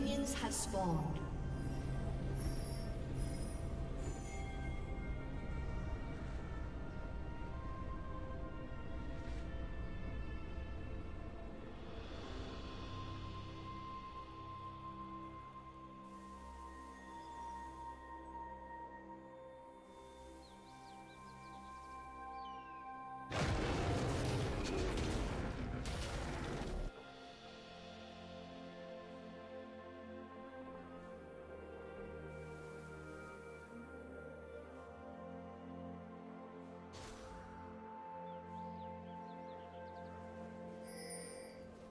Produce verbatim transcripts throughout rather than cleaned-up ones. Minions have spawned.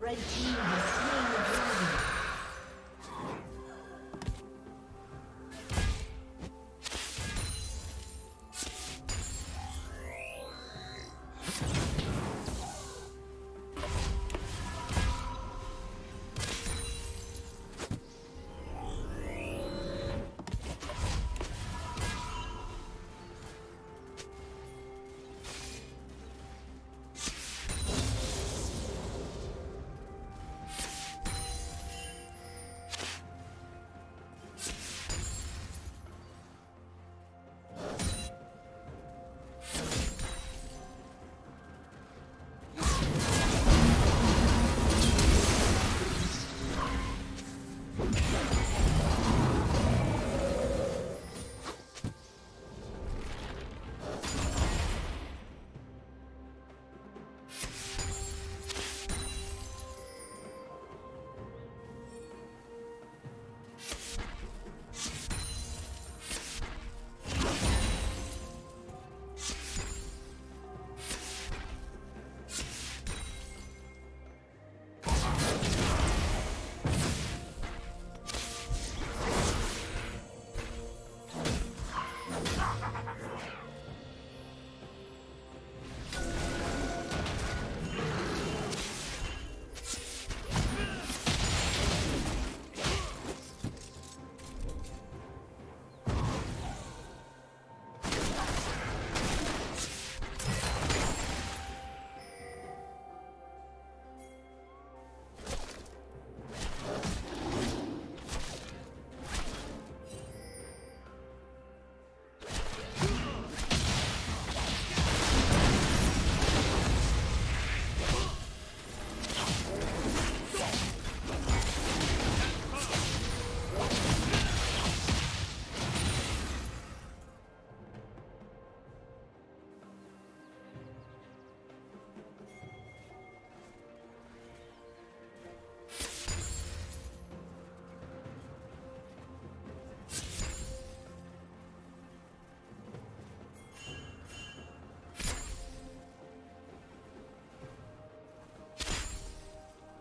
Red team has slain the dragon.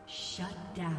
Shut down.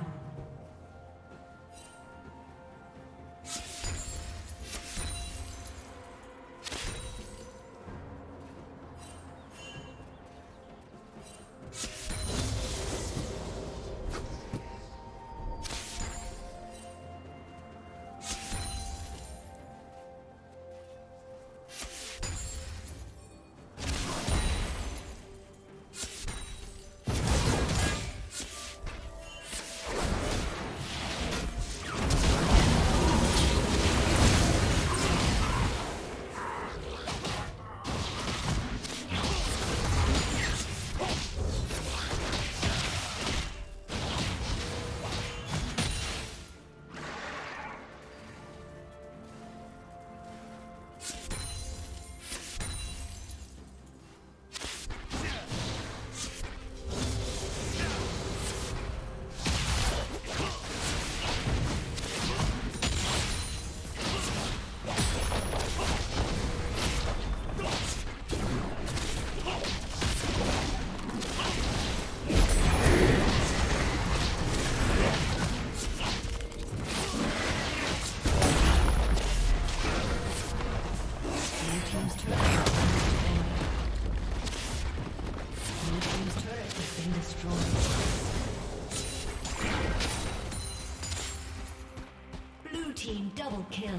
Double kill.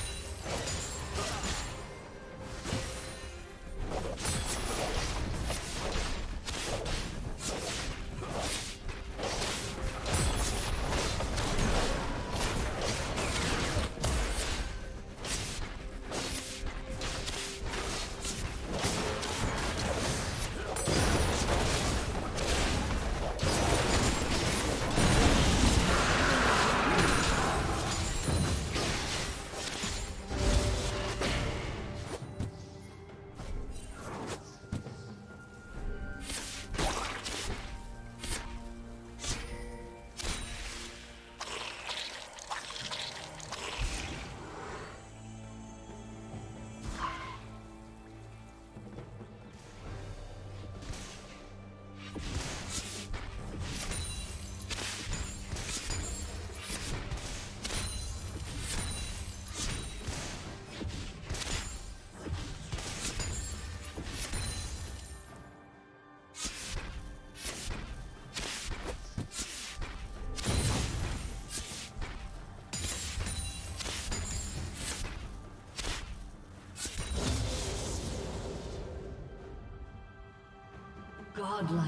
Godlike.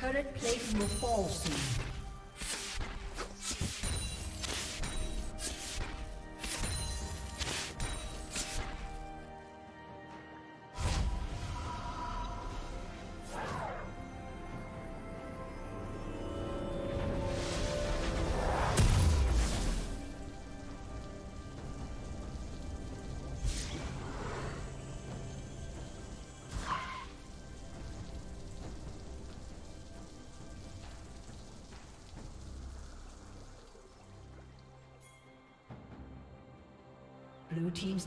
Turret plate will fall soon. Blue team's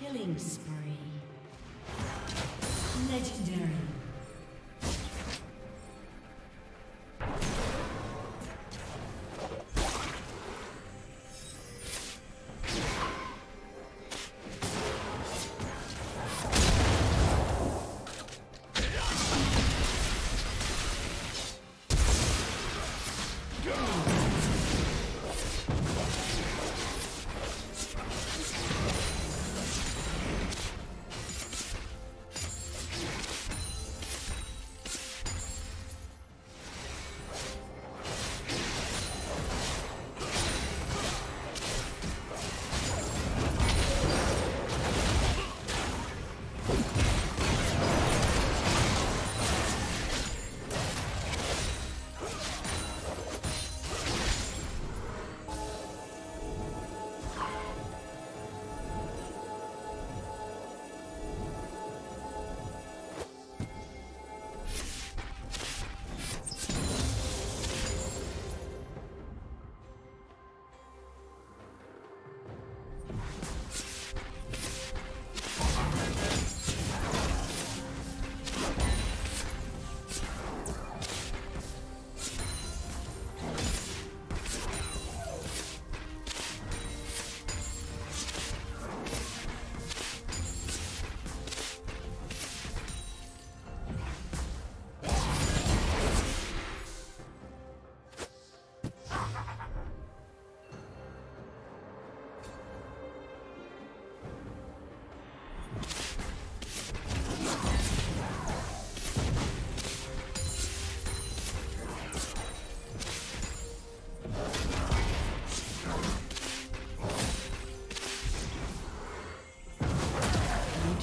Killing spree. Legendary.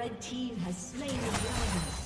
Red team has slain the dragon.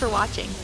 for watching.